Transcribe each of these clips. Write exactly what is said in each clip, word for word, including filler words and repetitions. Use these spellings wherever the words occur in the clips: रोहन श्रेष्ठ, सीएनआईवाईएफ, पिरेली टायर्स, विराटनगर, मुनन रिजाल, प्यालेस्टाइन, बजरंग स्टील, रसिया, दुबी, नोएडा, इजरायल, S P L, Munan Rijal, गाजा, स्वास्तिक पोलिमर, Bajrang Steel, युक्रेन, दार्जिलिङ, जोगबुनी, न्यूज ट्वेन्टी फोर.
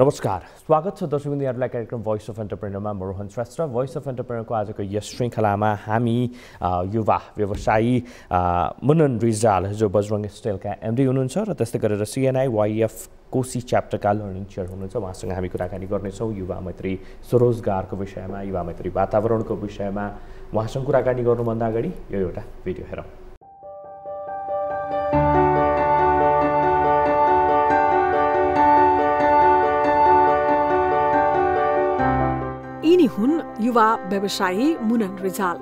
नमस्कार, स्वागत छ दर्शकवृन्दहरुलाई कार्यक्रम भोइस अफ एन्टरप्रेन्योर मा। म रोहन श्रेष्ठ। Voice of entrepreneur को आजको यस श्रृंखलामा हामी युवा व्यवसायी मुनन रिजाल, जो बजरंग स्टील का एमडी हुनुहुन्छ र त्यसै गरेर सीएनआईवाईएफ कोशी च्याप्टर का लर्निङ चेयर हुनुहुन्छ, उहाँसँग हामी कुराकानी गर्नेछौं युवा मैत्री स्वरोजगारको विषयमा, युवा मैत्री वातावरणको विषयमा। उहाँसँग कुराकानी गर्नुभन्दा अगाडि यो एउटा भिडियो हेरौं। हुन युवा व्यवसायी मुनन रिजाल।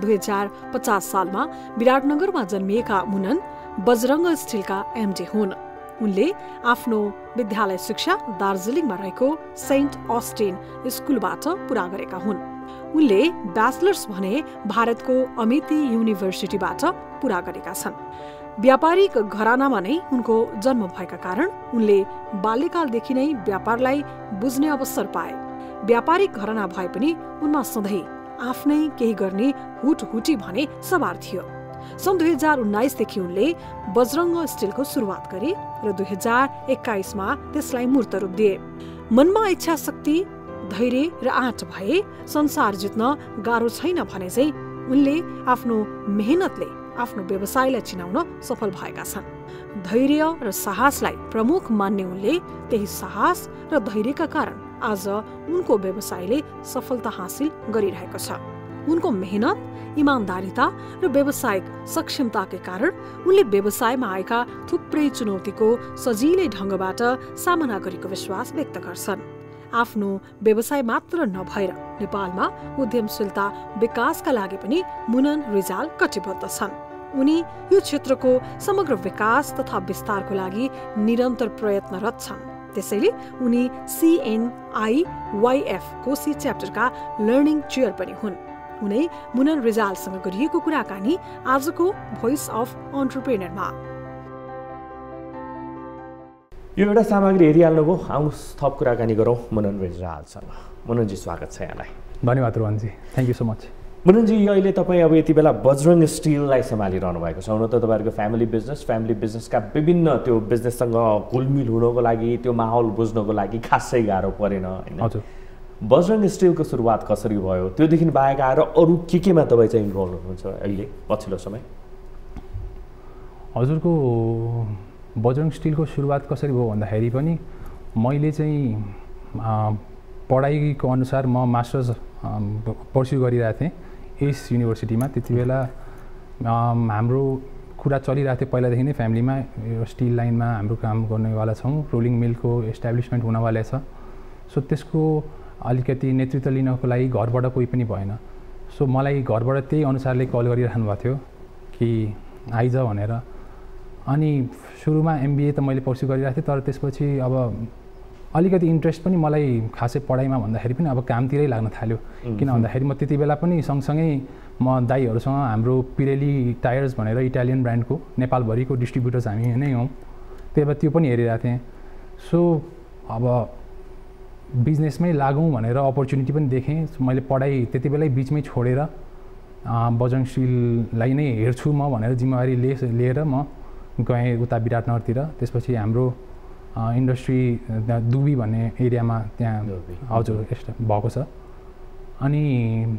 दुई हजार पचास सालमा विराटनगरमा जन्मिएका मुनन बजरंग स्टीलका एमडी हुन्। उनले आफ्नो विद्यालय शिक्षा दार्जिलिङमा रहेको सेन्ट अस्टिन स्कुलबाट पूरा गरेका हुन्। उनले ब्याचलर्स भने भारतको अमिती युनिभर्सिटीबाट पूरा गरेका छन्। व्यापारिक घरानामा नै उनको जन्म भएका कारण उनले बाल्यकालदेखि नै व्यापारलाई बुझ्ने अवसर पाए। व्यापारिक घराना भए पनि उनमा सधैँ आफ्नै केही गर्ने हुटहुटी भने सवार थियो। सन् दुई हजार उन्नाइस देखि उनले बजरंग स्टीलको सुरुवात गरे र दुई हजार एक्काइसमा त्यसलाई मूर्त रूप दिए। मनमा इच्छा शक्ति, धैर्य र आँट भए संसार जित्न गाह्रो छैन भने चाहिँ उनले आफ्नो मेहनतले आफ्नो व्यवसायलाई चिनाउन सफल भएका छन्। धैर्य र साहसलाई प्रमुख मान्ने उनले त्यही साहस र धैर्यका कारण आज उनको व्यवसायले सफलता हासिल गरिरहेको छ। उनको मेहनत, इमानदारिता र व्यावसायिक सक्षमताकै कारण उनले व्यवसायमा आएका थुप्रै चुनौतीको सजिलै ढङ्गबाट सामना गरेको विश्वास व्यक्त गर्छन्। आफ्नो व्यवसाय मात्र नभएर नेपालमा उद्यमशीलता विकासका लागि पनि मुनन रिजाल कटिबद्ध छन्। उनी यो क्षेत्रको समग्र विकास तथा विस्तारको लागि निरन्तर प्रयत्नरत छन्। त्यसैले उनी सीएनआईवाईएफ कोशी च्याप्टरका लर्निङ चेयर पनि हुन्। उनी मुनन रिजालसँग गरिएको कुराकानी आजको भोइस अफ एन्टरप्रेन्योरमा। यो एउटा सामग्री हेरिहाल्नुभयो, आउनुहोस् थप कुराकानी गरौँ मुनन रिजालसँग। मुननजी, स्वागत छ यहाँलाई। धन्यवाद रोहनजी, थ्याङ्क यू सो मच। मुननजी, यो अहिले तपाईँ अब यति बेला बजरंग स्टीललाई सम्हालिरहनु भएको छ। हुन त तपाईँहरूको फ्यामिली बिजनेस, फ्यामिली बिजनेसका विभिन्न त्यो बिजनेससँग घुलमिल हुनको लागि, त्यो माहौल बुझ्नको लागि खासै गाह्रो परेन हैन? हजुर। बजरंग स्टीलको सुरुवात कसरी भयो? त्योदेखि बाहेक आएर अरू के केमा तपाईँ चाहिँ इन्भल्भ हुनुहुन्छ अहिले पछिल्लो समय? हजुरको बजरंग स्टीलको सुरुवात कसरी भयो भन्दाखेरि पनि मैले चाहिँ पढाइको अनुसार म मास्टर्स पर्स्यु गरिरहेको थिएँ यस युनिभर्सिटीमा। त्यति बेला हाम्रो कुरा चलिरहेको थियो पहिलादेखि नै फ्यामिलीमा, यो स्टिल लाइनमा हाम्रो काम गर्नेवाला छौँ, रोलिङ मिलको इस्टाब्लिसमेन्ट हुनवाला छ। सो त्यसको अलिकति नेतृत्व लिनको लागि घरबाट कोही पनि भएन। सो मलाई घरबाट त्यही अनुसारले कल गरिरहनु भएको थियो कि आइज भनेर। अनि सुरुमा एमबिए त मैले पर्स्यु गरिरहेको थिएँ, तर त्यसपछि अब अलिकति इन्ट्रेस्ट पनि मलाई खासै पढाइमा भन्दाखेरि पनि अब कामतिरै लाग्न थाल्यो। किन भन्दाखेरि म त्यति बेला पनि सँगसँगै म दाईहरूसँग हाम्रो पिरेली टायर्स भनेर इटालियन ब्रान्डको नेपालभरिको डिस्ट्रिब्युटर्स हामी नै हौँ, त्यही भएर त्यो पनि हेरिरहेको थिएँ। सो अब बिजनेसमै लागौँ भनेर अपर्च्युनिटी पनि देखेँ। मैले पढाइ त्यति बेलै बिचमै छोडेर बजरंग स्टीललाई नै हेर्छु म भनेर जिम्मेवारी लिएर म गएँ उता विराटनगरतिर। त्यसपछि हाम्रो इन्डस्ट्री दुबी भन्ने एरियामा त्यहाँ हजुर यस्तो भएको छ। अनि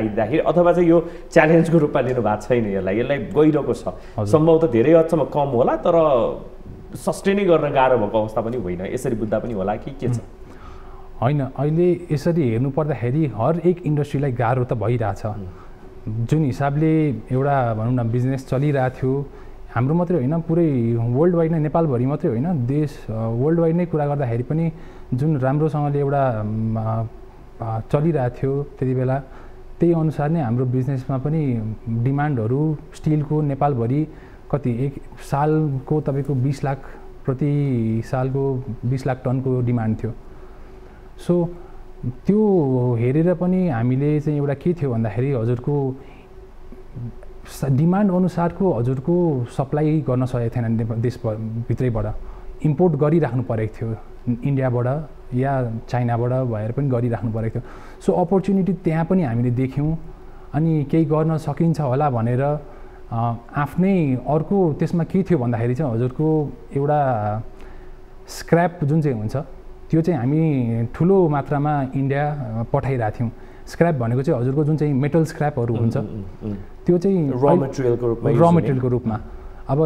आइदाखेरि, अथवा चाहिँ यो च्यालेन्जको रूपमा लिनु भएको छैन यसलाई? यसलाई गइरहेको छ, सम्भवतः धेरै हदसम्म कम होला, तर सस्टेनै गर्न गाह्रो भएको अवस्था पनि होइन, यसरी बुझ्दा पनि होला कि के छ? होइन, अहिले यसरी हेर्नु पर्दाखेरि हर एक इन्डस्ट्रीलाई गाह्रो त भइरहेछ। जुन हिसाबले एउटा भनौँ न बिजनेस चलिरहेको थियो हाम्रो मात्रै होइन, पुरै वर्ल्ड वाइड नै, नेपालभरि मात्रै होइन, देश वर्ल्ड वाइड नै कुरा गर्दाखेरि पनि जुन राम्रोसँगले एउटा चलिरहेको थियो त्यति बेला, त्यही अनुसार नै हाम्रो बिजनेसमा पनि डिमान्डहरू स्टिलको नेपालभरि कति एक सालको तपाईँको बिस लाख प्रति सालको बिस लाख टनको डिमान्ड थियो। So, त्यो हेरेर पनि हामीले चाहिँ एउटा के थियो भन्दाखेरि हजुरको डिमान्ड अनुसारको हजुरको सप्लाई गर्न सकेको थिएन देश भित्रैबाट इम्पोर्ट गरिराख्नु परेको थियो इन्डियाबाट या चाइनाबाट भएर पनि गरिराख्नु परेको थियो सो अपर्च्युनिटी त्यहाँ पनि हामीले देख्यौं अनि केही गर्न सकिन्छ होला भनेर आफ्नै अर्को त्यसमा के थियो भन्दाखेरि चाहिँ हजुरको एउटा स्क्रैप जुन चाहिँ हुन्छ त्यो चाहिँ हामी ठूलो मात्रामा इन्डिया पठाइरा थियौ स्क्रैप भनेको चाहिँ हजुरको जुन चाहिँ मेटल स्क्रैपहरु हुन्छ त्यो चाहिँ रॉ मटेरियलको रूपमा रॉ मटेरियलको रूपमा अब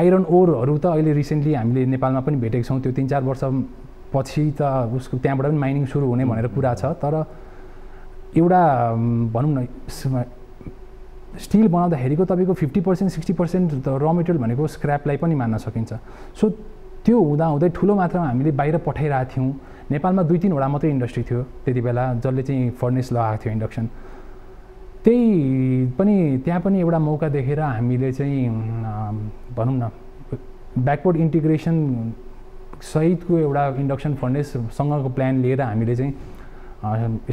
आइरन ओरहरु त अहिले रिसेन्टली हामीले नेपालमा पनि भेटेको छौं त्यो तीन चार वर्ष पछि त उसको त्यहाँबाट पनि माइनिङ सुरु हुने भनेर कुरा छ तर एउटा भनौं न स्टील बनाउँदा हेरेको तपाईको पचास प्रतिशत साठ्ठी प्रतिशत त रॉ मटेरियल भनेको स्क्रैपलाई पनि मान्न सकिन्छ सो त्यो हुँदा हुँदै ठूलो मात्रामा हामीले बाहिर पठाइरा थियौ नेपालमा दुई तीन वटा मात्र इन्डस्ट्री थियो त्यतिबेला जसले चाहिँ फर्नेस लगाएको थियो इन्डक्सन त्यही पनि त्यहाँ पनि एउटा मौका देखेर हामीले चाहिँ भनौं न ब्याकवर्ड इन्टिग्रेसन सहितको एउटा इन्डक्सन फर्नेस सँगको प्लान लिएर हामीले चाहिँ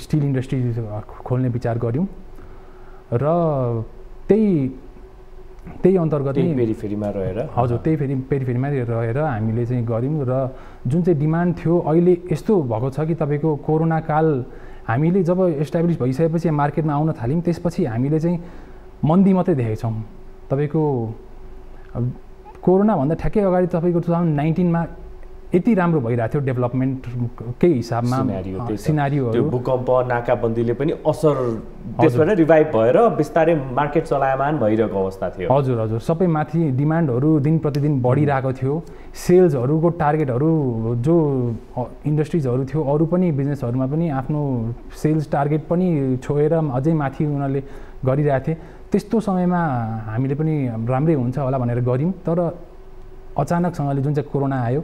स्टील इन्डस्ट्री खोल्ने विचार गर्यौं र त्यही त्यही अन्तर्गत नै पेरिफेरीमा रहेर हजुर त्यही फेरि पेरिफेरीमा रहेर हामीले चाहिँ गर्यौं र जुन चाहिँ डिमान्ड थियो अहिले यस्तो भएको छ कि तपाईको कोरोना काल हामीले जब एस्टाब्लिश भइसकेपछि मार्केटमा आउन थाल्यौं त्यसपछि हामीले चाहिँ मन्दी मात्रै देखेछौं तपाईको कोरोना भन्दा ठ्याक्कै अगाडि तपाईको दुई हजार उन्नाइस मा यति राम्रो भइराथ्यो डेभलपमेन्ट के हिसाबमा सिनारियो त्यो भूकम्प नाकाबन्दीले पनि असर त्यसबाट रिभाइभ भएर बिस्तारै मार्केट चलायमान भइरहेको अवस्था थियो हजुर हजुर सबै माथि डिमान्डहरु दिन प्रतिदिन बढिरहेको थियो सेल्सहरुको टार्गेटहरु जो इन्डस्ट्रीजहरु थियो अरु पनि बिजनेसहरुमा पनि आफ्नो सेल्स टार्गेट पनि छोएर अझै माथि उनीहरुले गरिराथे त्यस्तो समयमा हामीले पनि राम्रै हुन्छ होला भनेर गर्यौं तर अचानकसँगले जुन चाहिँ कोरोना आयो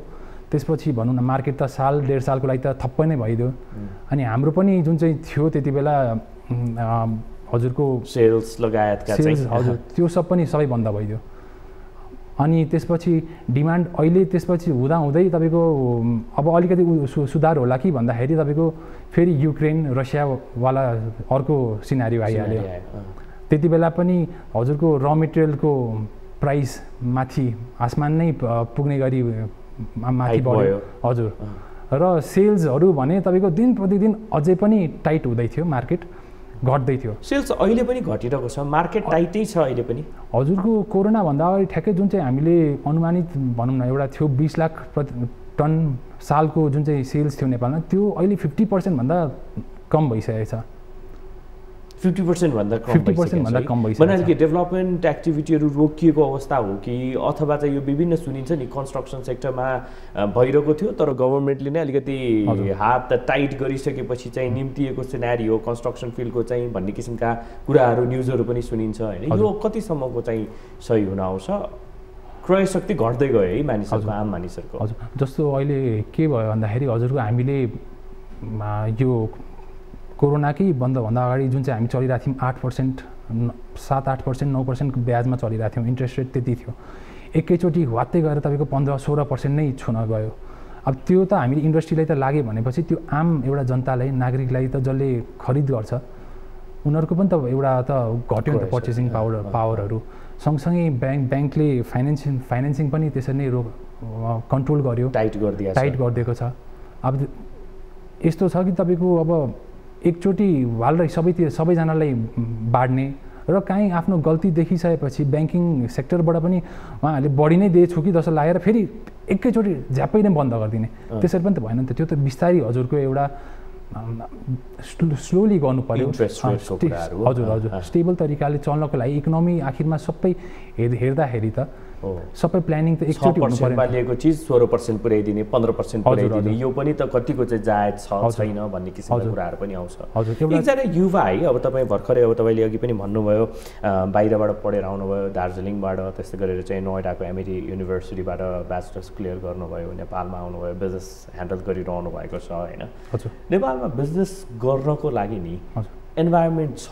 त्यसपछि भन्नु न मार्केट त साल डेढ सालको लागि त थप्पै नै भइदियो अनि हाम्रो पनि जुन चाहिँ थियो त्यतिबेला हजुरको सेल्स लगायतका चाहिँ हजुर त्यो सब पनि सबै बन्द भइदियो अनि त्यसपछि डिमान्ड अहिले त्यसपछि हुँदा हुँदै तपाईको अब अलिकति सुधार होला कि भन्दाखेरि तपाईको फेरि युक्रेन रसिया वाला अर्को सिनारियो आइहाल्यो त्यतिबेला पनि हजुरको रॉ मटेरियलको प्राइस माथि आसमान नै पुग्ने गरी माथि बढ्यो हजुर र सेल्सहरु भने तपाईको दिन प्रतिदिन अझै पनि टाइट हुँदै थियो मार्केट घट्दै थियो सेल्स अहिले पनि घटिरहेको छ मार्केट टाइटै छ अहिले पनि हजुरको कोरोना भन्दा अगाडि ठ्याक्कै जुन चाहिँ हामीले अनुमानित भनौं न एउटा थियो बीस लाख टन सालको जुन चाहिँ सेल्स थियो नेपालमा त्यो अहिले पचास प्रतिशत भन्दा कम भइसकेको छ पचास प्रतिशत भन्दा कम पचास प्रतिशत भन्दा कम भइसक्यो भनेको डेभलपमेन्ट एक्टिभिटीहरु रोकिएको अवस्था हो कि अथवा चाहिँ यो विभिन्न सुनिन्छ नि कन्स्ट्रक्सन सेक्टरमा भइरहेको थियो तर गभर्नमेन्टले नै अलिकति हात टाइट गरिसकेपछि चाहिँ निम्तिएको सिनारियो कन्स्ट्रक्सन फिल्डको चाहिँ भन्ने किसिमका कुराहरु न्यूजहरु पनि सुनिन्छ हैन यो कति सम्मको चाहिँ सही हुन आउँछ क्रय शक्ति घट्दै गयो है मानिसहरुको आम मानिसहरुको हजुर जस्तो अहिले के भयो भन्दाखेरि हजुरको हामीले यो कोरोनाकै बन्द भन्दा अगाडि जुन चाहिँ हामी चलिरा थियौं आठ प्रतिशत सात आठ प्रतिशत नौ प्रतिशत ब्याजमा चलिरा थियौं इन्ट्रेस्ट रेट त्यति थियो एकैचोटी वात्तै गएर तपाईको पन्ध्र सोह्र प्रतिशत नै छुन गयो अब त्यो त हामीले इन्डस्ट्रीलाई त लाग्यो भनेपछि त्यो आम एउटा जनतालाई नागरिकलाई त जसले खरीद गर्छ उनीहरुको पनि त एउटा त घट्यो नि त पर्चेसिङ पावर पावरहरु सँगसँगै बैंक बैंकले फाइनान्सिङ फाइनान्सिङ पनि त्यसरी नै कन्ट्रोल गर्यो टाइट गरिदिएको टाइट गरिदिएको छ अब यस्तो छ कि तपाईको अब एकचोटी वाललाई सबैतिर सबैजनालाई बाड्ने र काई आफ्नो गल्ती देखिसकेपछि बैंकिङ सेक्टरबाट पनि उहाँहरूले बढी नै दिएछु कि जस्तो लागेर फेरि एकैचोटी झ्यापै नै बन्द गरिदिने त्यसरी पनि त भएन नि त त्यो त बिस्तारी हजुरको एउटा स्लोली गर्नु पर्यो हजुर हजुर स्टेबल तरिकाले चल्नको लागि इकोनोमी आखिरमा सबै हेर्दाखेरि त सबै प्लानिङ त एकचोटी हुनु पर्यो बालिएको चीज सोह्र प्रतिशत पुर्याइदिने पन्ध्र प्रतिशत पुर्याइदिने यो पनि त कतिको चाहिँ जायज छ छैन भन्ने किसिमको कुराहरु पनि आउँछ एकजना युवा है अब तपाई भर्खरै अब तपाईले अघि पनि भन्नुभयो बाहिरबाट पढेर आउनुभयो दार्जिलिङबाट त्यसै गरेर चाहिँ नोएडाको एमिटी युनिभर्सिटीबाट ब्याचलर्स क्लियर गर्नुभयो नेपालमा आउनुभयो बिजनेस ह्यान्डल गरिरहनु भएको छ हैन हजुर नेपालमा बिजनेस गर्नको लागि नि एन्भायरनमेन्ट छ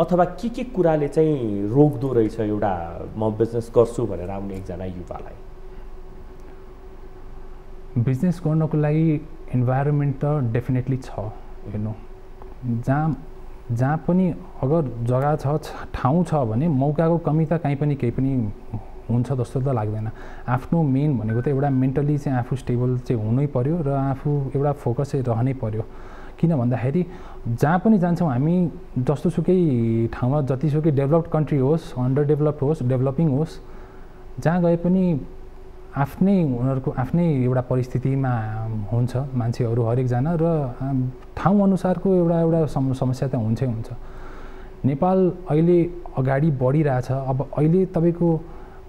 अथवा के के कुराले चाहिँ रोक्दो रहेछ एउटा म बिजनेस गर्छु भनेर आउने एकजना युवालाई बिजनेस गर्नको लागि environment ta definitely chha, you know. जहाँ जहाँ पनि अगर जग्गा छ ठाउँ छ भने मौकाको कमी त कहीं पनि केही पनि हुन्छ जस्तो त लाग्दैन आफ्नो मेन भनेको त एउटा मेन्टली चाहिँ आफू स्टेबल चाहिँ हुनै पर्यो र आफू एउटा फोकस चाहिँ रहनै पर्यो किन भन्दाखेरि जहाँ पनि जान्छौं हामी जस्तो सुकै ठाउँमा जति सुकै डेभलप्ड कन्ट्री होस् अन्डर डेभलप्ड होस् डेभलपिङ होस् जहाँ गए पनि आफ्नै उनीहरुको आफ्नै एउटा परिस्थितिमा हुन्छ मान्छेहरु हरेक जना र ठाउँ अनुसारको एउटा एउटा समस्या त हुन्छै हुन्छ नेपाल अहिले अगाडि बढिरहेछ अब अहिले तपाईको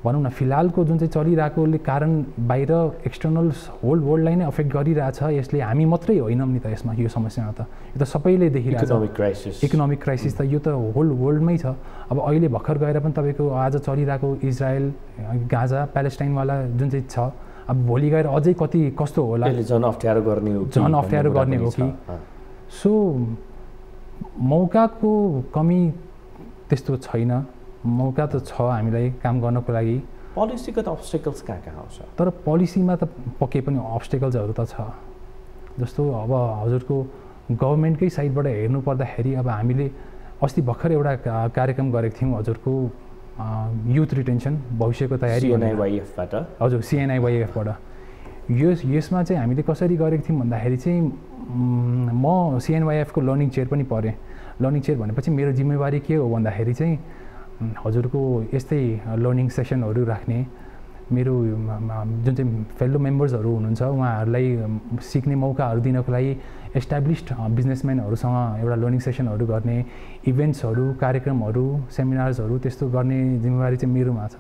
भनौं न फिलहालको जुन चाहिँ चलिरहेकोले कारण बाहिर एक्सटर्नल होल वर्ल्डलाई नै अफेक्ट गरिरहेछ यसले हामी मात्रै होइनम नि त यसमा यो समस्या त यो त सबैले देखिरहेछ इकोनोमिक क्राइसिस इकोनोमिक क्राइसिस त यो त होल वर्ल्डमै छ अब अहिले भर्खर गएर पनि तपाईको आज चलिरहेको इजरायल गाजा प्यालेस्टाइन वाला जुन चाहिँ छ अब भोलि गएर अझै कति कस्तो होला त्यसले जन अफ्ठ्यारो गर्ने हो जन अफ्ठ्यारो गर्ने हो कि सो मौकाको कमी त्यस्तो छैन मौका त छ हामीलाई काम गर्नको लागि पोलिसीगत अब्स्टेकल्स कहाँ कहाँ आउँछ तर पोलिसीमा त पक्कै पनि अब्स्टेकल्सहरु त छ जस्तो अब हजुरको गभर्नमेन्टकै साइडबाट हेर्नु पर्दाखेरि अब हामीले अस्ति भर्खर एउटा कार्यक्रम गरेको थियौ हजुरको युथ रिटेन्सन भविष्यको तयारी C N I Y F बाट हजुर C N I Y F बाट यस यसमा चाहिँ हामीले कसरी गरेको थियौ भन्दाखेरि चाहिँ म C N I Y F को लर्निङ चेयर पनि परे लर्निङ चेयर भनेपछि मेरो जिम्मेवारी के हो भन्दाखेरि चाहिँ हजुरको यस्तै लर्निङ सेसनहरु राख्ने मेरो जुन चाहिँ फेलो मेम्बर्सहरु हुनुहुन्छ उहाँहरुलाई सिक्ने मौकाहरु दिनको लागि एस्टाब्लिश्ड बिजनेसम्यानहरुसँग एउटा लर्निङ सेसनहरु गर्ने इभेन्ट्सहरु कार्यक्रमहरु सेमिनार्सहरु त्यस्तो गर्ने जिम्मेवारी चाहिँ मेरोमा छ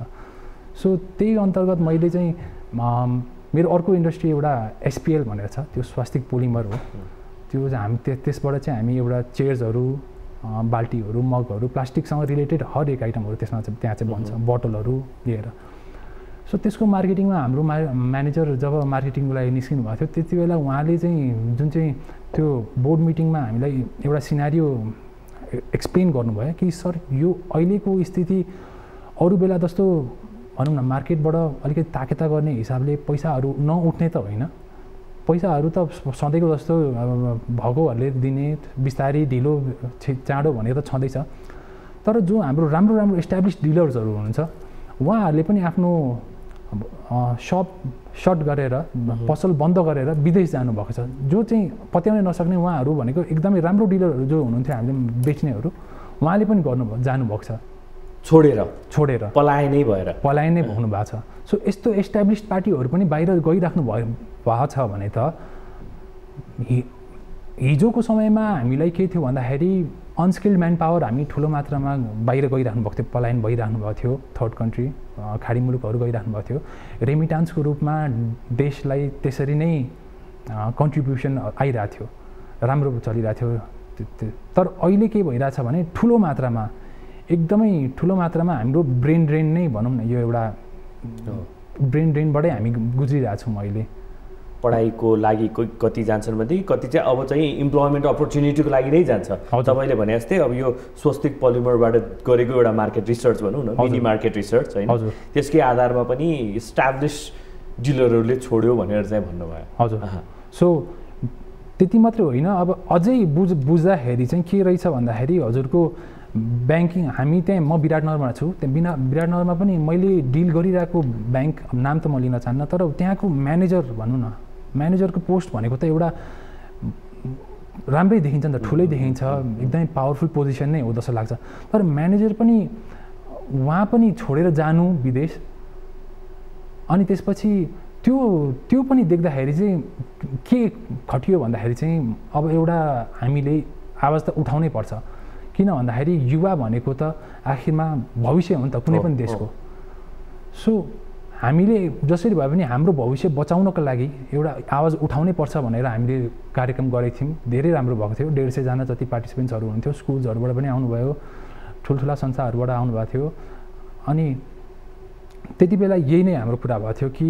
सो त्यही अन्तर्गत मैले चाहिँ मेरो अर्को इन्डस्ट्री एउटा S P L भनेर छ त्यो स्वास्तिक पोलिमर हो त्यो हामी त्यसबाट चाहिँ हामी एउटा चेयर्सहरु बाल्टीहरु मगहरु प्लास्टिकसँग रिलेटेड हर एक आइटमहरु त्यसमा चाहिँ त्यहाँ चाहिँ बन्छ बोतलहरु लिएर सो त्यसको मार्केटिङमा हाम्रो म्यानेजर जब मार्केटिङको लागि निस्किनु भएको थियो त्यतिबेला उहाँले चाहिँ जुन चाहिँ त्यो बोर्ड मिटिङमा हामीलाई एउटा सिनारियो एक्सप्लेन गर्नुभयो कि सर यो अहिलेको स्थिति अरु बेला जस्तो भनौं न मार्केटबाट अलिकति ताकेता गर्ने हिसाबले पैसाहरु नउठ्ने त होइन पैसाहरु त सधैँको जस्तो भगोहरुले दिने बिस्तारी ढिलो चाँडो भनेर त छँदै छ तर जो हाम्रो राम्रो राम्रो एस्टाब्लिश्ड डिलर्सहरु हुनुहुन्छ उहाँहरुले पनि आफ्नो शप शट गरेर पसल बन्द गरेर विदेश जानु भएको छ जो चाहिँ पत्याउन नसक्ने उहाँहरु भनेको एकदमै राम्रो डिलरहरु जो हुनुहुन्थ्यो हामीले बेच्नेहरु उहाँले पनि गर्नु जानु भएको छ छोडेर छोडेर पलाय नै भएर पलाय नै हुनु भएको छ सो यस्तो एस्टाब्लिश्ड पार्टीहरु पनि बाहिर गइराख्नु भयो छ भने त हिजोको समयमा हामीलाई के थियो भन्दाखेरि अनस्किल्ड म्यान पावर हामी ठूलो मात्रामा बाहिर गइराख्नु भएको थियो पलायन भइराख्नु भएको थियो थर्ड कन्ट्री खाडी मुलुकहरु गइराख्नु भएको थियो रेमिटान्सको रूपमा देशलाई त्यसरी नै कन्ट्रिब्युसन आइराथ्यो थियो राम्रो चलिराथ्यो तर अहिले के भइराछ भने ठूलो मात्रामा एकदमै ठूलो मात्रामा हाम्रो ब्रेन ड्रेन नै भनौं न यो एउटा ब्रेन ड्रेनबाटै हामी गुज्रिराछौं अहिले पढाइको लागि कति जान्छन् भने कति चाहिँ अब चाहिँ एम्प्लॉयमेन्ट अपर्च्युनिटीको लागि नै जान्छ तपाईले भने जस्तै अब यो स्वस्तिक पोलिमरबाट गरेको एउटा मार्केट रिसर्च भनौं न मिनी मार्केट रिसर्च हैन त्यसकै आधारमा पनि एस्टाब्लिश डिलरहरुले छोड्यो भनेर चाहिँ भन्नुभयो हजुर सो त्यति मात्र होइन अब अझै बुझ बुझ्दाखेरि चाहिँ के रहेछ भन्दाखेरि हजुरको बैंकिङ हामी त्यही म विराटनगरमा छु त्यही बिना विराटनगरमा पनि मैले डिल गरिरहेको बैंक नाम त म लिन चाहन्न तर त्यहाँको म्यानेजर भन्नु न म्यानेजरको पोस्ट भनेको त एउटा राम्रै देखिन्छ नि त ठुलै देखिन्छ एकदमै पावरफुल पोजिसन नै हो जस्तो लाग्छ तर म्यानेजर पनि उहाँ पनि छोडेर जानु विदेश अनि त्यसपछि त्यो त्यो पनि देख्दाखेरि चाहिँ के खटियो भन्दाखेरि चाहिँ अब एउटा हामीले आवाज त उठाउनै पर्छ किन भन्दाखेरि युवा भनेको त आखिरमा भविष्य हो नि त कुनै पनि देशको सो हामीले जसरी भए पनि हाम्रो भविष्य बचाउनको लागि एउटा आवाज उठाउनै पर्छ भनेर हामीले कार्यक्रम गरेको थियौं धेरै राम्रो भएको थियो डेढ़ सय जना जति पार्टिसिपेन्ट्सहरु हुनुहुन्थ्यो स्कुलहरुबाट पनि आउनुभयो ठुलठुला संस्थाहरुबाट आउनुभएको थियो अनि त्यतिबेला यही नै हाम्रो कुरा भएको थियो कि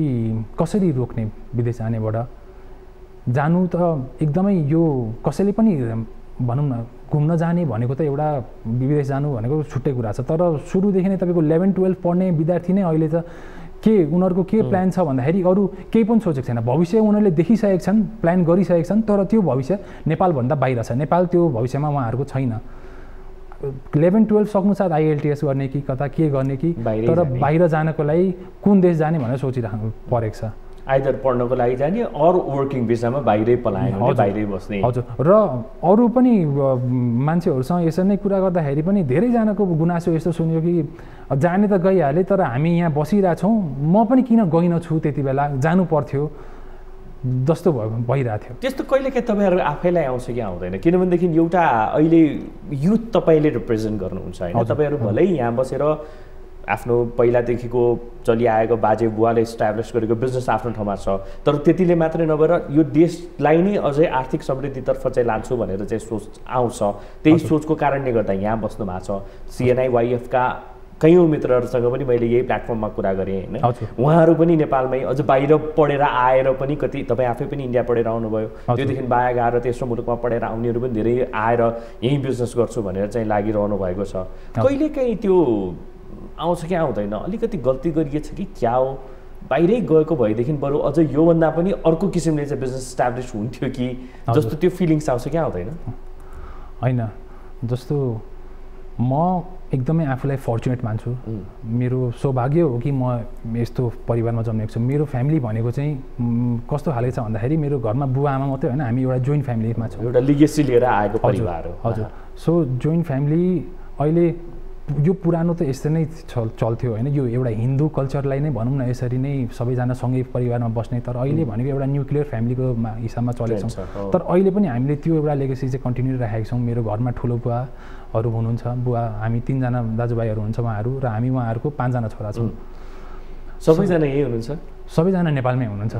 कसरी रोक्ने विदेश जानेबाट जानु त एकदमै यो कसैले पनि भनौं न घुम्न जाने भनेको त एउटा विदेश जानु भनेको छुट्टै कुरा छ तर सुरुदेखि नै तपाईको इलेवन ट्वेल्भ पढ्ने विद्यार्थी नै अहिले त के उनीहरुको के प्लान छ भन्दाखेरि अरु केही पनि सोचेको छैन भविष्य उनीहरुले देखिसकेका छन् प्लान गरिसकेका छन् तर त्यो भविष्य नेपाल भन्दा बाहिर छ नेपाल त्यो भविष्यमा उहाँहरुको छैन eleven twelve सक्नु साथ आईएलटीएस गर्ने कि कता के गर्ने कि तर बाहिर जानको लागि कुन देश जाने भनेर सोचिराख्नु परेको छ आइदर पढ्नको लागि जाने अर वर्किङ भिसामा बाहिरै पलायन गर्ने बाहिरै बस्ने हजुर र अरु पनि मान्छेहरुसँग यसरी नै कुरा गर्दाखेरि पनि धेरै जनाको गुनासो यस्तो सुन्यो कि जाने त गई हाले तर हामी यहाँ बसिरा छौं म पनि किन गइन छु त्यतिबेला जानु पर्थ्यो जस्तो भइरा थियो त्यस्तो कहिले के तपाईहरु आफैलाई आउँछ कि आउँदैन किनभने देखिन एउटा अहिले युथ तपाईले रिप्रेजेन्ट गर्नुहुन्छ हैन तपाईहरु भलै यहाँ बसेर आफ्नो पहिला देखिको चलिआएको बाजे बुवाले एस्टाब्लिश गरेको बिजनेस आफ्नो ठाउँमा छ तर त्यतिले मात्र नभएर यो देशलाई नै अझै आर्थिक समृद्धितर्फ चाहिँ लान्छु भनेर चाहिँ सोच आउँछ त्यही सोचको कारणले गर्दा यहाँ बस्नु भएको छ सीएनआईवाईएफ का कयौं मित्रहरुसँग पनि मैले यही प्लेटफर्ममा कुरा गरे हैन उहाँहरु पनि नेपालमै अझ बाहिर पढेर आएर पनि कति तपाई आफै पनि इन्डिया पढेर आउनु भयो त्यो देखिन बाहेक आएर तेस्रो मुलुकमा पढेर आउनेहरु पनि धेरै आएर यही बिजनेस गर्छु भनेर चाहिँ लागिरहनु भएको छ कहिलेकाही त्यो आउँछ कि आउँदैन अलिकति गल्ती गरिएछ कि क्या हो बाहिरै गएको भए देखिन बरु अझ यो भन्दा पनि अर्को किसिमले चाहिँ बिजनेस एस्टाब्लिश हुन्थ्यो कि जस्तो त्यो फिलिंग्स आउँछ कि आउँदैन हैन जस्तो म एकदमै आफूलाई फर्चुनेट मान्छु मेरो सौभाग्य हो कि म यस्तो परिवारमा जन्मेको छु मेरो फ्यामिली भनेको चाहिँ कस्तो हालै छ भन्दाखेरि मेरो घरमा बुवा आमा मात्रै हैन हामी एउटा जोइन्ट फ्यामिलीमा छौं एउटा लिगेसी लिएर आएको परिवार हो हजुर सो जोइन्ट फ्यामिली अहिले यो पुरानो त यस्तै नै चल्थ्यो हैन यो एउटा हिन्दू कल्चरलाई नै भनौं न यसरी नै सबैजना सँगै परिवारमा बस्ने तर अहिले भनेको एउटा न्युक्लियर फ्यामिलीको हिसाबमा चलेको छ तर अहिले पनि हामीले त्यो एउटा लेगेसी चाहिँ कन्टिन्यु राखेको छौं मेरो घरमा ठूलो बुवाहरु हुनुहुन्छ बुवा हामी तीन जना दाजुभाइहरु हुनुहुन्छ उहाँहरु र हामी उहाँहरुको पाँच जना छोरा छौं सबैजना यही हुनुहुन्छ सबैजना नेपालमै हुनुहुन्छ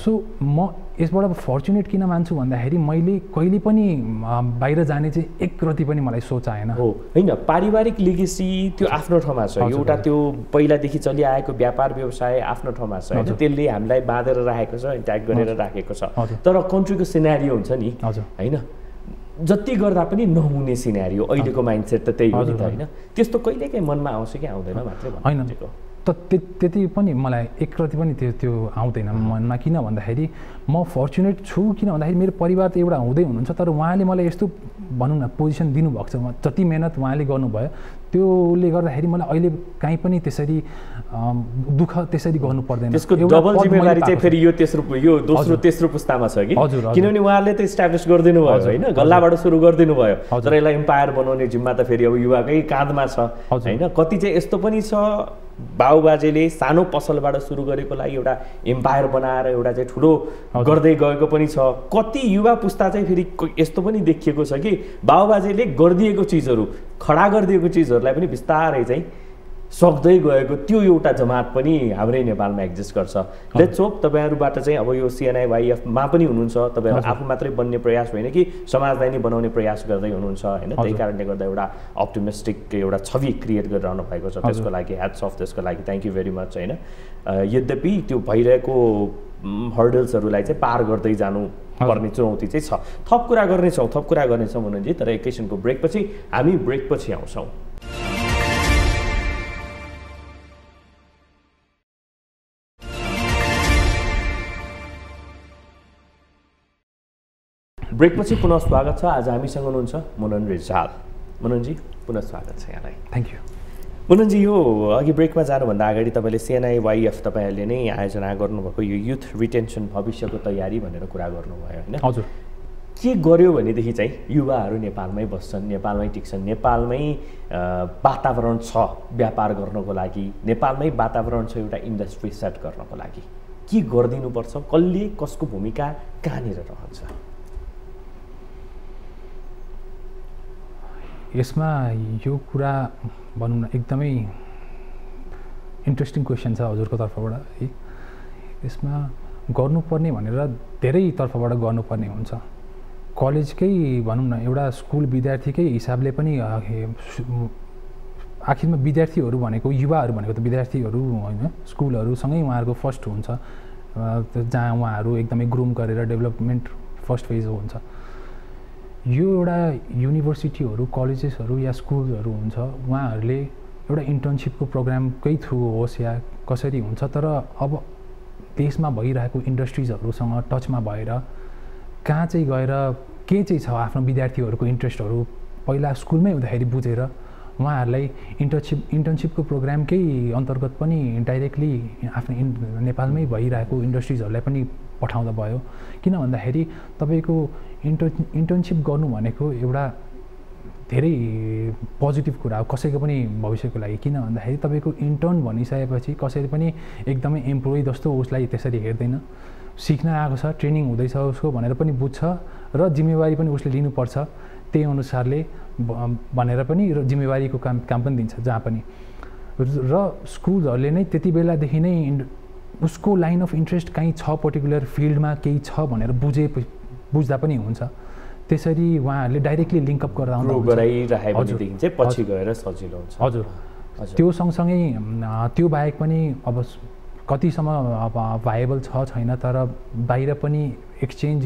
सो म यसबाट फर्चुनेट किन मान्छु भन्दाखेरि मैले कहिले पनि बाहिर जाने चाहिँ एकरति पनि मलाई सोच आएन हो हैन पारिवारिक लेगेसी त्यो आफ्नो ठाउँमा छ एउटा त्यो पहिला देखि चलिआएको व्यापार व्यवसाय आफ्नो ठाउँमा छ हैन त्यसले हामीलाई बाँधेर राखेको छ इन्ट्याक्ट गरेर राखेको छ तर कन्ट्रीको सिनेरियो हुन्छ नि हैन जति गर्दा पनि नहुने सिनेरियो अहिलेको माइन्डसेट त त्यही हो नि हैन त्यस्तो कहिलेकाही मनमा आउँछ कि आउँदैन मात्र भन्नुको त त्यति पनि मलाई एकरति पनि त्यो त्यो आउँदैन मनमा किन भन्दाखेरि म फर्चुनेट छु किन भन्दाखेरि मेरो परिवार त एउटा हुँदै हुनुहुन्छ तर उहाँले मलाई यस्तो भनौं न पोजिसन दिनु भएको छ जति मेहनत उहाँले गर्नु भयो त्योले गर्दाखेरि मलाई अहिले काई पनि त्यसरी दुख त्यसरी गर्नु पर्दैन त्यसको डबल जिम्मेवारी चाहिँ फेरि यो तेस्रो यो दोस्रो तेस्रो पुस्तामा छ कि किनभने उहाँले त एस्टाब्लिश गर्दिनु भयो हैन गल्लाबाट सुरु गर्दिनु भयो तर यसलाई एम्पायर बनाउने जिम्मा त फेरि अब युवाकै काँधमा छ हैन कति चाहिँ यस्तो पनि छ बाउबाजेले सानो पसलबाट सुरु गरेकोलाई एउटा एम्पायर बनाएर एउटा चाहिँ ठूलो गर्दै गएको पनि छ कति युवा पुस्ता चाहिँ फेरि यस्तो पनि देखिएको छ कि बाउबाजेले गर्दिएको चीजहरु खडा गर्दिएको चीजहरुलाई पनि बिस्तारै चाहिँ सक्दै गएको त्यो एउटा जमात पनि हाम्रो नेपालमा एक्जिस्ट गर्छ लेट्स होप तपाईहरुबाट चाहिँ अब यो सीएनआईवाईएफ मा पनि हुनुहुन्छ तपाईहरु आफू मात्रै बन्ने प्रयास होइन कि समाजलाई नै बनाउने प्रयास गर्दै हुनुहुन्छ हैन त्यही कारणले गर्दा एउटा अप्टिमिस्टिक एउटा छवि क्रिएट गरेर आउनु भएको छ त्यसको लागि ह्याट्स अफ त्यसको लागि थ्यांक यू भेरी मच हैन यद्यपि त्यो भइरहेको हर्डल्सहरुलाई चाहिँ पार गर्दै जानु पर्ने चुनौती चाहिँ छ थप कुरा गर्ने छौ थप कुरा गर्ने छौ मुनन जी तर एकैछिनको ब्रेकपछि हामी ब्रेकपछि आउँछौं ब्रेकपछि पुनः स्वागत छ आज हामीसँग हुनुहुन्छ मुनन रिजाल मुनन जी पुनः स्वागत छ यहाँलाई थ्यांक यू मुनन जी यो अघि ब्रेकमा जानु भन्दा अगाडि तपाईले सीएनआईवाईएफ तपाईहरुले नै आयोजना गर्नुभएको यो युथ रिटेन्सन भविष्यको तयारी भनेर कुरा गर्नुभयो हैन हजुर के गर्यो भने देखि चाहिँ युवाहरु नेपालमै बस्छन् नेपालमै टिक्छन् नेपालमै वातावरण छ व्यापार गर्नको लागि नेपालमै वातावरण छ एउटा इन्डस्ट्री सेट गर्नको लागि के गर्दिनु पर्छ कसले कसको भूमिका कहाँनेर रहन्छ यसमा यो कुरा भनौं न एकदमै इन्ट्रेस्टिङ क्वेशन छ हजुरको तर्फबाट है यसमा गर्नुपर्ने भनेर धेरै तर्फबाट गर्नुपर्ने हुन्छ कलेजकै भनौं न एउटा स्कुल विद्यार्थीकै हिसाबले पनि आखिरमा विद्यार्थीहरु भनेको युवाहरु भनेको त विद्यार्थीहरु हैन स्कुलहरु सँगै उहाँहरुको फर्स्ट हुन्छ जहाँ उहाँहरु एकदमै ग्रुम गरेर डेभलपमेन्ट फर्स्ट फेज हुन्छ यो एउटा युनिभर्सिटीहरु कलेजेसहरु या स्कुलहरु हुन्छ उहाँहरुले एउटा इन्टर्नशिपको प्रोग्रामकै थ्रु होस् या कसरी हुन्छ तर अब देशमा भइरहेको इन्डस्ट्रीजहरुसँग टचमा भएर कहाँ चाहिँ गएर के चाहिँ छ आफ्नो विद्यार्थीहरुको इन्ट्रेस्टहरु पहिला स्कुलमै हुँदाखेरि बुझेर उहाँहरुलाई इन्टर्नशिप इन्टर्नशिपको प्रोग्रामकै अन्तर्गत पनि डाइरेक्टली आफ्नो नेपालमै भइरहेको इन्डस्ट्रीजहरुलाई पनि पठाउँदा भयो किन भन्दाखेरि तपाईको इन्टर इन्टर्नशिप गर्नु भनेको एउटा धेरै पोजिटिभ कुरा हो कसैको पनि भविष्यको लागि किन भन्दाखेरि तपाईको इन्टर्न भनिसकेपछि कसैले पनि एकदमै एम्प्लोइ जस्तो उसलाई त्यसरी हेर्दैन सिक्न आएको छ ट्रेनिङ हुँदैछ उसको भनेर पनि बुझ्छ र जिम्मेवारी पनि उसले लिनुपर्छ त्यही अनुसारले भनेर पनि र जिम्मेवारीको काम काम पनि दिन्छ जहाँ पनि र स्कुलहरुले नै त्यतिबेलादेखि नै उसको लाइन अफ इन्ट्रेस्ट कहीं छ पर्टिकुलर फिल्डमा केही छ भनेर बुझे बुझ्दा पनि हुन्छ त्यसरी उहाँहरुले डाइरेक्टली लिंक अप गर्दा हुन्छ गराइराखेको देखिन चाहिँ पछि गएर सजिलो हुन्छ हजुर त्यो सँगसँगै त्यो बाहेक पनि अब कतिसम्म भाइबल छ छैन तर बाहिर पनि एक्सचेन्ज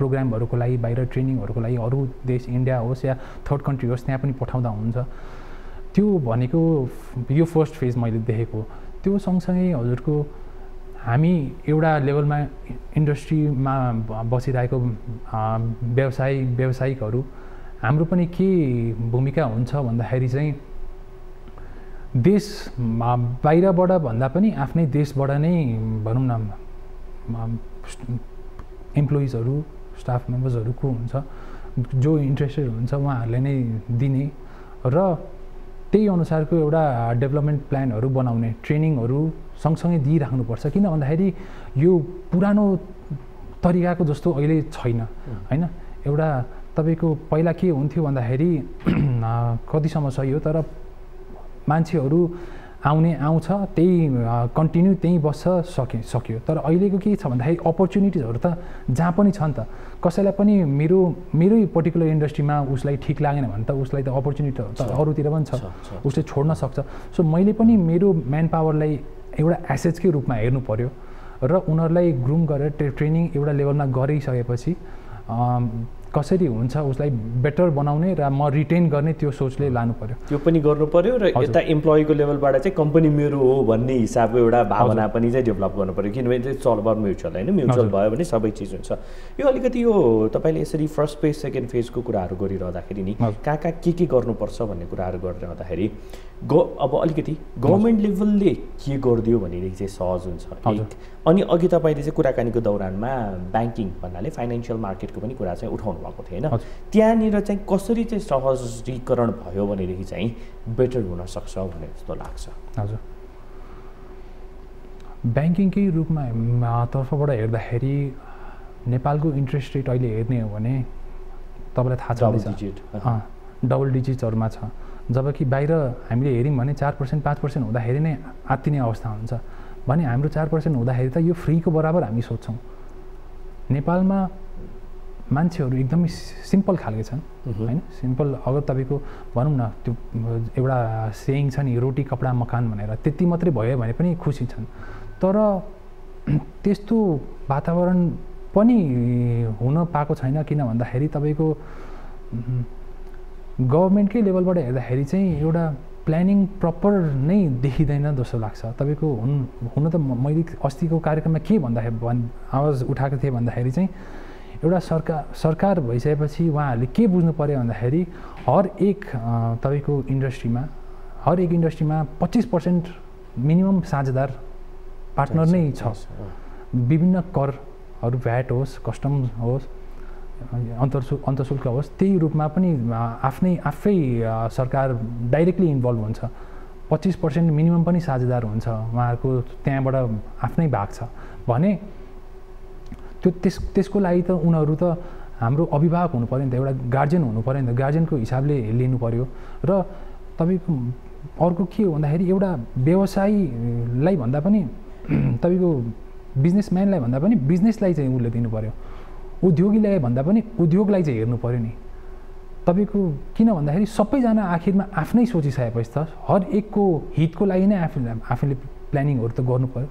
प्रोग्रामहरुको लागि बाहिर ट्रेनिङहरुको लागि अरु देश इन्डिया होस् या थर्ड कन्ट्री होस् त्यहाँ पनि पठाउँदा हुन्छ त्यो भनेको यो फर्स्ट फेज मैले देखेको त्यो सँगसँगै हजुरको हामी एउटा लेभलमा इन्डस्ट्रीमा बसिरहेको व्यवसाय व्यवसायिकहरु हाम्रो पनि के भूमिका हुन्छ भन्दाखेरि चाहिँ देश बाहिरबाट भन्दा पनि आफ्नै देशबाट नै भनौं न एम्प्लोइजहरु स्टाफ मेम्बर्सहरु को हुन्छ जो इन्ट्रेस्टेड हुन्छ उहाँहरुले नै दिने र त्यही अनुसारको एउटा डेभलपमेन्ट प्लानहरु बनाउने ट्रेनिङहरु सँगसँगै दिइराख्नु पर्छ किन भन्दाखेरि यो पुरानो तरिकाको जस्तो अहिले छैन हैन एउटा तपाईको पहिला के हुन्थ्यो भन्दाखेरि कति समय सही हो तर मान्छेहरु आउने आउँछ त्यही कन्टिन्यु त्यही बस्छ सक्यो सक्यो तर अहिलेको के छ भन्दाखेरि अपर्चुनिटीजहरु त जहाँ पनि छन् त कसैलाई पनि मेरो मेरै पर्टिकुलर इन्डस्ट्रीमा उसलाई ठीक लागेन भने त उसलाई त अपर्चुनिटी त अरूतिर पनि छ उसले छोड्न सक्छ सो मैले पनि मेरो म्यान पावरलाई एउटा एसेट्सकै रूपमा हेर्नु पर्यो र उनीहरुलाई ग्रुम गरेर ट्रेनिङ एउटा लेभलमा गरिसकेपछि कसरी हुन्छ उसलाई बेटर बनाउने र म रिटेन गर्ने त्यो सोचले लानु पर्यो त्यो पनि गर्नु पर्यो र यता एम्प्लॉयको लेभलबाट चाहिँ कम्पनी मेरो हो भन्ने हिसाबको एउटा भावना पनि चाहिँ डेभलप गर्नु पर्यो किनभने चाहिँ चलबर म्युचुअल हैन म्युचुअल भयो भने सबै चीज हुन्छ यो अलिकति यो तपाईले यसरी फर्स्ट फेज सेकेन्ड फेजको कुराहरु गरिरहँदाखेरि नि का का के के गर्नु पर्छ भन्ने कुराहरु गरिरहँदाखेरि अब अलिकति गभर्नमेन्ट लेभलले के गर्दियो भनेदेखि चाहिँ सहज हुन्छ अनि अघि तपाईले चाहिँ कुराकानीको दौरानमा बैंकिङ भन्नाले फाइनान्शियल मार्केटको पनि कुरा चाहिँ उठाउनु भएको थियो हैन त्यहाँनिर चाहिँ कसरी चाहिँ सहजीकरण भयो भनेदेखि चाहिँ बेटर हुन सक्छ भन्ने जस्तो लाग्छ हजुर बैंकिङकै रूपमा तर्फबाट हेर्दाखेरि नेपालको इन्ट्रेस्ट रेट अहिले हेर्ने हो भने तपाईलाई थाहा छ डबल डिजिट अ डबल डिजिटहरुमा छ जबकि बाहिर हामीले हेरिम भने चार प्रतिशत पाँच प्रतिशत हुँदाखेरि नै आत्तिने अवस्था हुन्छ भने हाम्रो चार प्रतिशत हुँदाखेरि त यो फ्रीको बराबर हामी सोच्छौं नेपालमा मान्छेहरु एकदमै सिम्पल खालके छन् हैन सिम्पल अगर तपाईको भनौं न त्यो एउटा सेइङ छ नि रोटी कपडा मकान भनेर त्यति मात्रै भयो भने पनि खुसी छन् तर त्यस्तो वातावरण पनि हुन पाएको छैन किन भन्दाखेरि तपाईको गभर्नमेन्टकै लेभलबाट हेर्दाखेरि चाहिँ एउटा प्लानिङ प्रपर नै देखिदैन जस्तो लाग्छ तपाईको हुन हुन त मैले अस्तिको कार्यक्रममा के भन्दाखेरि आवाज उठाएको थिए भन्दाखेरि चाहिँ एउटा सरकार सरकार भइसकेपछि उहाँहरुले के बुझ्नु पर्यो भन्दाखेरि हर एक तपाईको इन्डस्ट्रीमा हर एक इन्डस्ट्रीमा पच्चीस प्रतिशत मिनिमम साझेदार पार्टनर नै छ विभिन्न करहरु भ्याट होस् कस्टम होस् अन्तरशुल्क अन्तरशुल्क होस् त्यही रूपमा पनि आफ्नै आफै सरकार डाइरेक्टली इन्भल्भ हुन्छ पच्चीस प्रतिशत मिनिमम पनि साझेदार हुन्छ उहाँहरुको त्यहाँबाट आफ्नै भाग छ भने त्यो त्यस त्यसको लागि त उनीहरु त हाम्रो अभिभावक हुनु पर्यो नि त एउटा गार्जियन हुनु पर्यो नि त गार्जियनको हिसाबले लिनु पर्यो र तपाईको अर्को के हो भन्दाखेरि एउटा व्यवसायीलाई भन्दा पनि तपाईको बिजनेसम्यानलाई भन्दा पनि बिजनेसलाई चाहिँ उले दिनु पर्यो उद्योगीलाई भन्दा पनि उद्योगलाई चाहिँ हेर्नु पर्यो नि तपाईको किन भन्दाखेरि सबैजना आखिरमा आफ्नै सोचिसकेपछि त हर एकको हितको लागि नै आफूले आफूले प्लानिङहरु त गर्नु पर्यो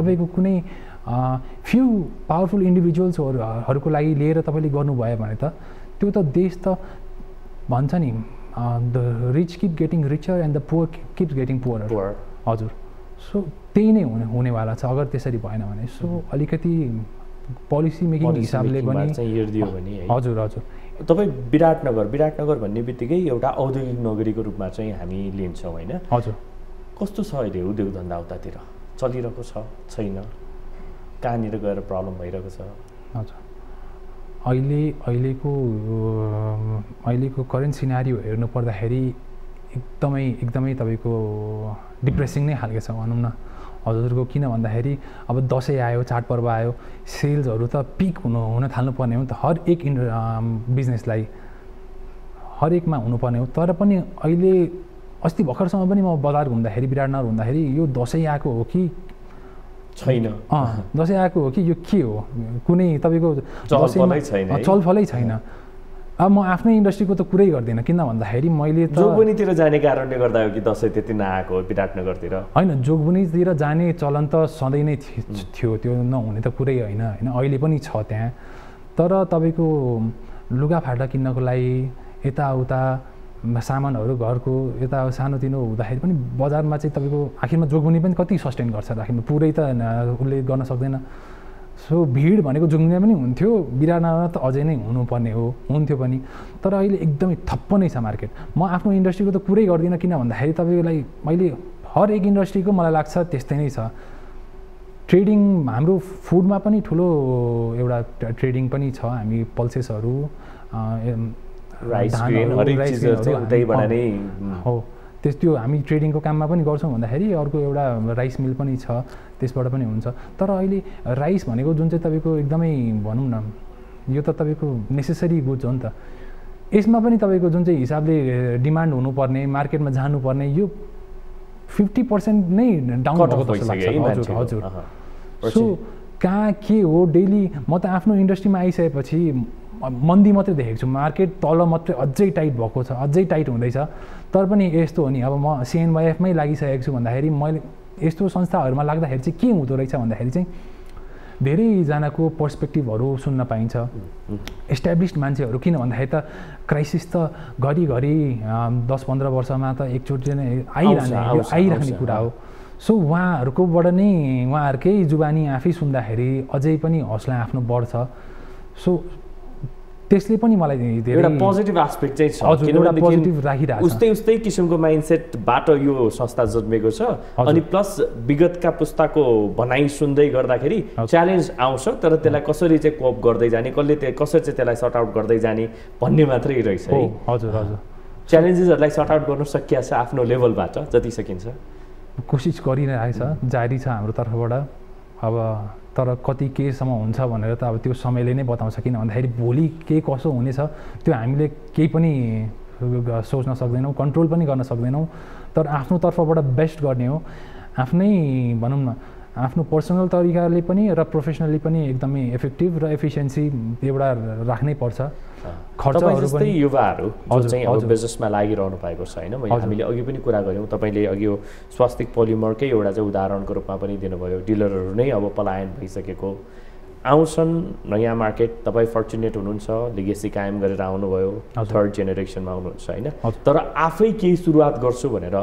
तपाईको कुनै फ्यु पावरफुल इन्डिभिजुअल्सहरुको लागि लिएर तपाईले गर्नु भयो भने त त्यो त देश त भन्छ नि the rich keep getting richer and the poor keeps getting poorer हजुर सो त्यही नै हुने वाला छ अगर त्यसरी भएन भने सो अलिकति पोलिसी मेकिङ हिसाबले पनि हेर्दियो भने हजुर हजुर तपाई विराटनगर विराटनगर भन्ने बित्तिकै एउटा औद्योगिक नगरीको रूपमा चाहिँ हामी लिन्छौं हैन हजुर कस्तो छ अहिले उद्योग धन्दा उतातिर चलिरहेको छ छैन कहाँनिर गएर प्रब्लम भइरहेको छ हजुर अहिले अहिलेको अहिलेको करेन्ट सिनारियो हेर्नु पर्दाखेरि एकदमै एकदमै तपाईको डिप्रेसिङ नै हालको छ भनौं न हजुरको किन भन्दाखेरि अब दशैं आयो चाडपर्व आयो सेल्सहरु त पीक हुन हुन थाल्नु पर्ने हो नि त हर एक बिजनेसलाई हर एकमा हुनु पर्ने हो तर पनि अहिले अस्ति भर्खरसम्म पनि म बजार घुम्दाखेरि विराटनगर हुँदाखेरि यो दशैं आएको हो कि छैन अ दशैं आएको हो कि यो के हो कुनै तपाईको दशैंमै छैन चलफलै छैन अब म आफ्नै इन्डस्ट्रीको त कुरै गर्दिन किन भन्दाखेरि मैले त जोगबुनीतिर जाने कारणले गर्दा हो कि दशैं त्यति नआएको विराटनगरतिर हैन जोगबुनीतिर जाने चलन त सधैँ नै थियो त्यो नहुने त कुरै हैन हैन अहिले पनि छ त्यहाँ तर तपाईको लुगाफाटा किन्नको लागि यताउता सामानहरु घरको यता सानोतिनो हुँदाखेरि पनि बजारमा चाहिँ तपाईको आखिरमा जोगबुनी पनि कति सस्टेन गर्छ राखिनु पुरै त उले गर्न सक्दैन सो भीड भनेको जुङ्गने पनि हुन्थ्यो विराटनगर त अझै नै हुनु पर्ने हो हुन्थ्यो पनि तर अहिले एकदमै ठप्प नै छ मार्केट म आफ्नो इन्डस्ट्रीको त कुरै गर्दिन किन भन्दाखेरि तपाईलाई मैले हर एक इन्डस्ट्रीको मलाई लाग्छ त्यस्तै नै छ ट्रेडिङ हाम्रो फुडमा पनि ठुलो एउटा ट्रेडिङ पनि छ हामी पल्सेसहरु राइस ग्रेन हर एक चीजहरु चाहिँ उतैबाट नै हो त्यस्तो हामी ट्रेडिङको काममा पनि गर्छौं भन्दाखेरि अर्को एउटा राइस मिल पनि छ त्यसबाट पनि हुन्छ तर अहिले राइस भनेको जुन चाहिँ तपाईको एकदमै भनौं न यो त तपाईको नेसेसरी गुड्स हो नि त यसमा पनि तपाईको जुन चाहिँ हिसाबले डिमान्ड हुनुपर्ने मार्केटमा जानुपर्ने यो पचास प्रतिशत नै डाउन भएको जस्तो लाग्छ हजुर सो कहाँ के हो डेली म त आफ्नो इन्डस्ट्रीमा आइसकेपछि मन्दी मात्रै देखेको छु मार्केट तल मात्रै अझै टाइट भएको छ अझै टाइट हुँदैछ तर पनि यस्तो हो नि अब म सीएनवाईएफ मै लागिसकेको छु भन्दाखेरि मैले यस्तो संस्थाहरुमा लाग्दाखेरि चाहिँ के हुँदो रहेछ भन्दाखेरि चाहिँ धेरै जनाको पर्सपेक्टिभहरु सुन्न पाइन्छ एस्टैब्लिश्ड मान्छेहरु किन भन्दाखेरि त क्राइसिस त घरिघरि दस पन्ध्र वर्षमा त एकचोटी नै आइराने यो आइराने कुरा हो सो वहाहरुकोबाट नै वहाहरुकै जुबानी आफै सुन्दाखेरि अझै पनि हौसला आफ्नो बढ्छ सो त्यसले पनि मलाई धेरै एउटा पोजिटिभ एस्पेक्ट चाहिँ छ किनभने पोजिटिभ राखिरहेको छ उस्तै उस्तै किसिमको माइन्डसेटबाट यो संस्था जन्मेको छ अनि प्लस विगतका पुस्ताको भनाई सुन्दै गर्दाखेरि च्यालेन्ज आउँछ तर त्यसलाई कसरी चाहिँ कोप गर्दै जाने कसले त्यो कसरी चाहिँ त्यसलाई सर्ट आउट गर्दै जाने भन्ने मात्रै रहेछ है हजुर हजुर च्यालेन्जेसहरुलाई सर्ट आउट गर्न सकिया छ आफ्नो लेभलबाट जति सकिन्छ कोशिश गरिरहेको छ जारी छ हाम्रो तर्फबाट अब तर कति केसम्म हुन्छ भनेर त अब त्यो समयले नै बताउँछ किन भन्दाखेरि भोलि के कसो हुनेछ त्यो हामीले केही पनि सोच्न सक्दैनौ कन्ट्रोल पनि गर्न सक्दैनौ तर आफ्नो तर्फबाट बेस्ट गर्ने हो आफ्नै भनौं न आफ्नो पर्सनल तरिकाले पनि र प्रोफेसनली पनि एकदमै इफेक्टिभ र एफिसिएन्सी एउटा राख्नै पर्छ खर्चहरु पनि युवाहरु जो चाहिँ अब बिजनेसमा लागिरहनु भएको छ हैन हामीले अघि पनि कुरा गर्यौं तपाईले अघि यो स्वास्तिक पोलिमरकै एउटा चाहिँ उदाहरणको रूपमा पनि दिनुभयो डिलरहरु नै अब पलायन भइसकेको आउँछन् नयाँ मार्केट तपाई फर्चुनेट हुनुहुन्छ लेगेसी कायम गरेर आउनुभयो थर्ड जेनेरेसनमा आउनुहुन्छ हैन तर आफै केही सुरुवात गर्छु भनेर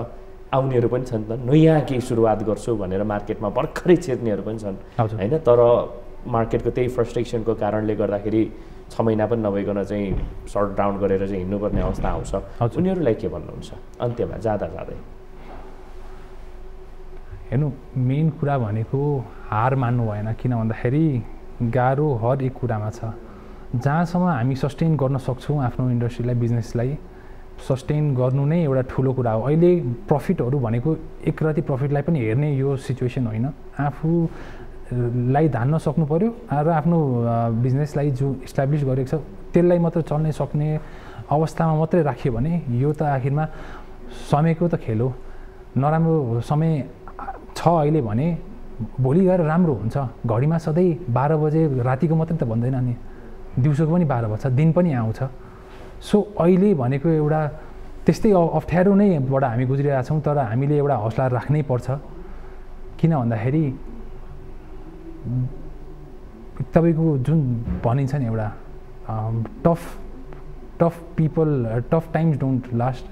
आउनेहरु पनि छन् नयाँ केही सुरुवात गर्छु भनेर मार्केटमा भर्खरै छेर्नेहरु पनि छन् हैन तर मार्केटको त्यही फ्रस्ट्रेसनको कारणले गर्दाखेरि छ महिना पनि नभइकन चाहिँ सर्ट डाउन गरेर चाहिँ हिन्नुपर्ने अवस्था आउँछ उनीहरुलाई के भन्नुहुन्छ अन्त्यमा ज्यादा ज्यादै हेर्नु मेन कुरा भनेको हार मान्नु भएन किन भन्दाखेरि गाह्रो हर एक कुरामा छ जहाँसम्म हामी सस्टेन गर्न सक्छौं आफ्नो इन्डस्ट्रीलाई बिजनेसलाई सस्टेन गर्नु नै एउटा ठूलो कुरा हो अहिले प्रफिटहरु भनेको एकराती प्रफिटलाई पनि हेर्ने यो सिचुएसन होइन आफू लाई धान्न सक्नु पर्यो र आफ्नो बिजनेसलाई जो एस्टैब्लिश गरेको छ त्यसलाई मात्र चल्न सक्ने अवस्थामा मात्रै राख्यो भने यो त आखिरमा समयको त खेल हो नराम्रो समय छ अहिले भने भोलि गएर राम्रो हुन्छ घडीमा सधैँ बाह्र बजे रातिको मात्रै त भन्दैन नि दिउँसोको पनि बाह्र बज्छ दिन पनि आउँछ सो अहिले भनेको एउटा त्यस्तै अप्ठ्यारो नैबाट हामी गुज्रिरहेका छौं तर हामीले एउटा हौसला राख्नै पर्छ किन भन्दाखेरि तपाईको जुन भनिन्छ नि एउटा tough tough people tough times don't last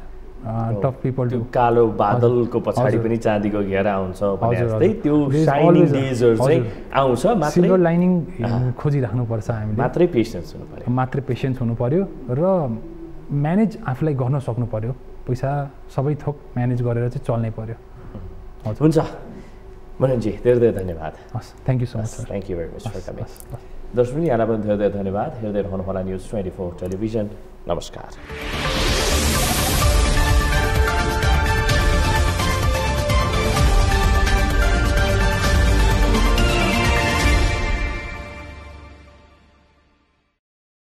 tough people do कालो बादलको पछाडी पनि चाँदीको घेरा आउँछ भने जस्तै त्यो शाइनिङ डेजहरु चाहिँ आउँछ मात्र सिल्भर लाइनिङ खोजि राख्नु पर्छ हामीले मात्रै पेशेन्स हुनु पर्यो मात्रै पेशेन्स हुनु पर्यो र म्यानेज आफुलाई गर्न सक्नु पर्यो पैसा सबै थोक म्यानेज गरेर चाहिँ चल्नै पर्यो हुन्छ मुनन जी धेरै धेरै धन्यवाद हस् thank you so much thank you very much for coming दर्शकहरु यहाँलाई पनि धेरै धेरै धन्यवाद हेर्दै रहनु होला न्यूज ट्वेन्टी फोर टेलिभिजन नमस्कार